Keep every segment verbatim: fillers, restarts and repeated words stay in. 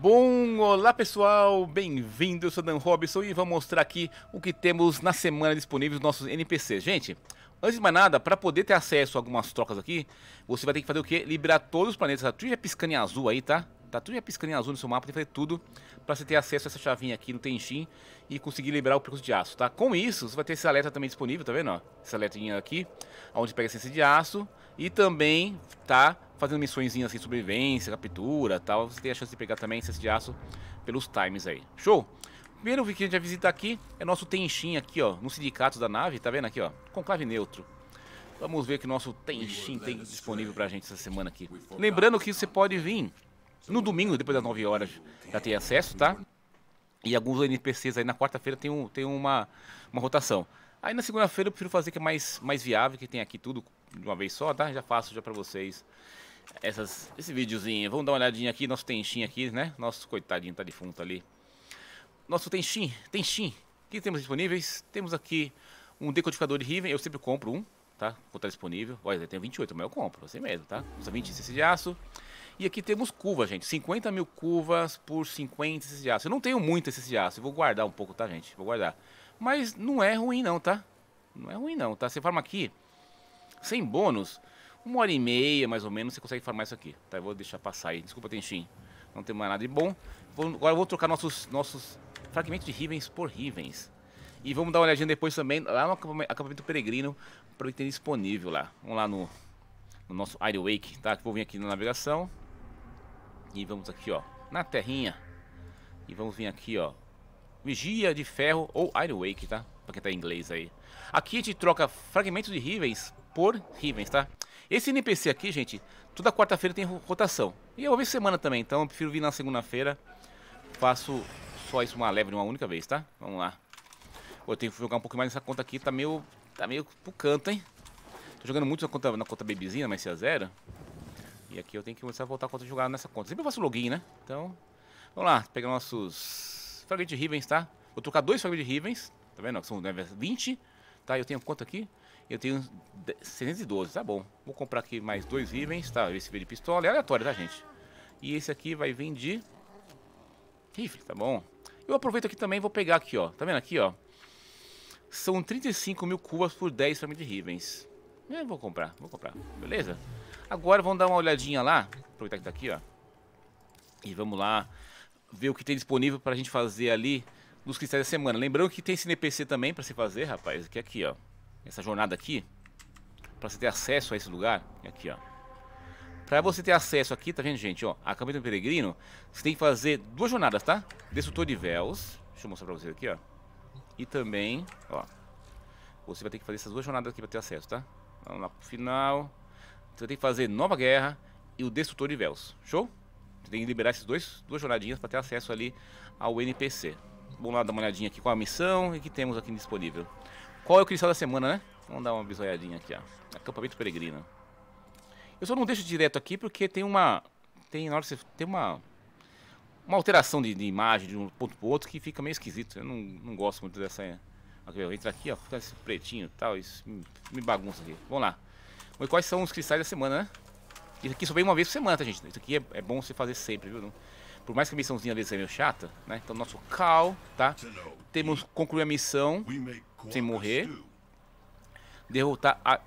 Bom, olá pessoal, bem-vindo, eu sou Dan Robson e vou mostrar aqui o que temos na semana disponível dos nossos N P Cs. Gente, antes de mais nada, para poder ter acesso a algumas trocas aqui, você vai ter que fazer o quê? Liberar todos os planetas, tá tudo já piscando em azul aí, tá? Tá tudo já piscando em azul no seu mapa, tem que fazer tudo para você ter acesso a essa chavinha aqui no Tenshin e conseguir liberar o percurso de aço, tá? Com isso, você vai ter esse alerta também disponível, tá vendo? Ó? Esse alertinho aqui, onde pega a essência de aço e também, tá? Fazendo missõezinhas assim, sobrevivência, captura e tal, você tem a chance de pegar também essência de aço pelos times aí. Show? Primeiro que a gente vai visitar aqui é nosso Tenshin aqui, ó, no sindicato da nave, tá vendo aqui, ó, conclave neutro. Vamos ver o que o nosso Tenshin tem disponível pra gente essa semana aqui. Lembrando que você pode vir no domingo, depois das nove horas, já tem acesso, tá? E alguns N P Cs aí na quarta-feira tem, um, tem uma, uma rotação. Aí na segunda-feira eu prefiro fazer que é mais, mais viável, que tem aqui tudo de uma vez só, tá? Já faço já pra vocês. Essas, esse videozinho, vamos dar uma olhadinha aqui, nosso Tenshin aqui, né? Nosso coitadinho tá defunto ali. Nosso Tenshin, Tenshin, o que temos disponíveis? Temos aqui um decodificador de Riven, eu sempre compro um, tá? Quando tá disponível, olha, tem vinte e oito, mas eu compro, assim mesmo, tá? Usa vinte e seis de aço. E aqui temos curva, gente, cinquenta mil curvas por cinquenta de aço. Eu não tenho muito esse de aço, eu vou guardar um pouco, tá, gente? Vou guardar. Mas não é ruim não, tá? Não é ruim não, tá? Você farma aqui, sem bônus, uma hora e meia, mais ou menos, você consegue farmar isso aqui. Tá, eu vou deixar passar aí. Desculpa, Tenshin. Não tem mais nada de bom. Vou, agora eu vou trocar nossos, nossos fragmentos de Rivens por Rivens. E vamos dar uma olhadinha depois também lá no acampamento peregrino para o item disponível lá. Vamos lá no, no nosso Iron Wake, tá? Vou vir aqui na navegação. E vamos aqui, ó, na terrinha. E vamos vir aqui, ó, vigia de ferro ou Iron Wake, tá? Pra quem tá em inglês aí. Aqui a gente troca fragmentos de Rivens por Rivens, tá? Esse N P C aqui, gente, toda quarta-feira tem rotação. E eu vou ver semana também, então eu prefiro vir na segunda-feira. Faço só isso uma leve de uma única vez, tá? Vamos lá. Pô, eu tenho que jogar um pouco mais nessa conta aqui, tá meio, tá meio pro canto, hein? Tô jogando muito na conta, na conta bebezinha, mas se é zero. E aqui eu tenho que começar a voltar a conta de jogar nessa conta. Sempre eu faço login, né? Então, vamos lá. Pegar nossos fragmentos de Rivens, tá? Vou trocar dois fragmentos de Rivens, tá vendo? São vinte, tá? Eu tenho quanto aqui? Eu tenho seiscentos e doze, tá bom. Vou comprar aqui mais dois Rivens, tá? Esse veio de pistola, é aleatório, tá, gente? E esse aqui vai vir de rifle, tá bom? Eu aproveito aqui também, vou pegar aqui, ó. Tá vendo aqui, ó? São trinta e cinco mil cubas por dez fragmentos de Rivens. Eu vou comprar, vou comprar, beleza? Agora vamos dar uma olhadinha lá. Aproveitar que tá aqui, ó. E vamos lá ver o que tem disponível pra gente fazer ali nos cristais da semana. Lembrando que tem esse N P C também pra se fazer, rapaz. Que é aqui, ó. Essa jornada aqui, pra você ter acesso a esse lugar, aqui ó. Pra você ter acesso aqui, tá vendo, gente, ó, Acampamento Peregrino, você tem que fazer duas jornadas, tá? Destrutor de véus, deixa eu mostrar pra vocês aqui, ó. E também, ó, você vai ter que fazer essas duas jornadas aqui pra ter acesso, tá? Vamos lá pro final. Você tem que fazer Nova Guerra e o Destrutor de véus, show? Você tem que liberar esses dois, duas jornadinhas pra ter acesso ali ao N P C. Vamos lá dar uma olhadinha aqui com a missão e o que temos aqui disponível. Qual é o cristal da semana, né? Vamos dar uma bisoiadinha aqui, ó. Acampamento Peregrino. Eu só não deixo direto aqui porque tem uma... Tem, na hora você, tem uma... Uma alteração de, de imagem de um ponto pro outro que fica meio esquisito. Eu não, não gosto muito dessa... Aqui, eu entro aqui, ó. Fica esse pretinho e tal. Isso me, me bagunça aqui. Vamos lá. E quais são os cristais da semana, né? Isso aqui só vem uma vez por semana, tá, gente? Isso aqui é, é bom você fazer sempre, viu? Por mais que a missãozinha às vezes é meio chata, né? Então, nosso cal, tá? Temos que concluir a missão sem morrer. Derrotar a,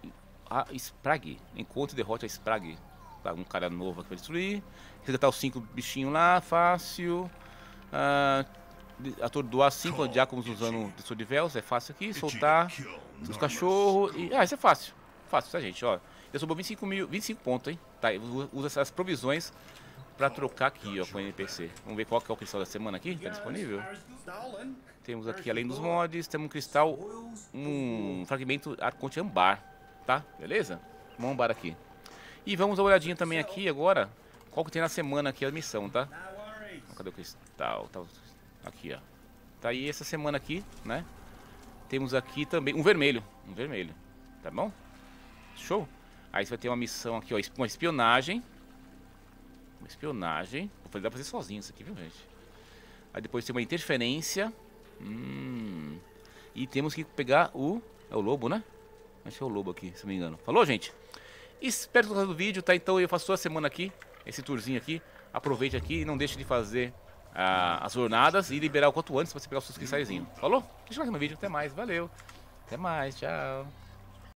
a Sprague. Encontre e derrote a Sprague. Tá, um cara novo aqui pra destruir. Resgatar os cinco bichinhos lá, fácil. Ah, atordoar cinco diáconos usando destrutor de véus, é fácil aqui. Soltar os cachorros. E, ah, isso é fácil. Fácil, tá, gente? Ó, já sobrou vinte e cinco mil, vinte e cinco pontos, hein? Tá, usa essas provisões pra trocar aqui, ó, com o N P C. Vamos ver qual que é o cristal da semana aqui, tá disponível. Temos aqui, além dos mods, temos um cristal, um fragmento arconte âmbar, tá? Beleza? Vamos âmbar aqui. E vamos dar uma olhadinha também aqui agora, qual que tem na semana aqui a missão, tá? Cadê o cristal? Aqui, ó. Tá aí essa semana aqui, né? Temos aqui também um vermelho, um vermelho, tá bom? Show? Aí você vai ter uma missão aqui, ó, uma espionagem. Uma espionagem. Vou dar pra fazer sozinho isso aqui, viu, gente? Aí depois tem uma interferência. Hum. E temos que pegar o... É o lobo, né? Acho que é o lobo aqui, se não me engano. Falou, gente? Espero que tenham gostado do vídeo, tá? Então eu faço toda semana aqui, esse tourzinho aqui. aproveite aqui e não deixe de fazer ah, as jornadas e liberar o quanto antes para você pegar os seus cristalzinhos. Falou? Deixa eu ver no vídeo. Até mais. Valeu. Até mais. Tchau.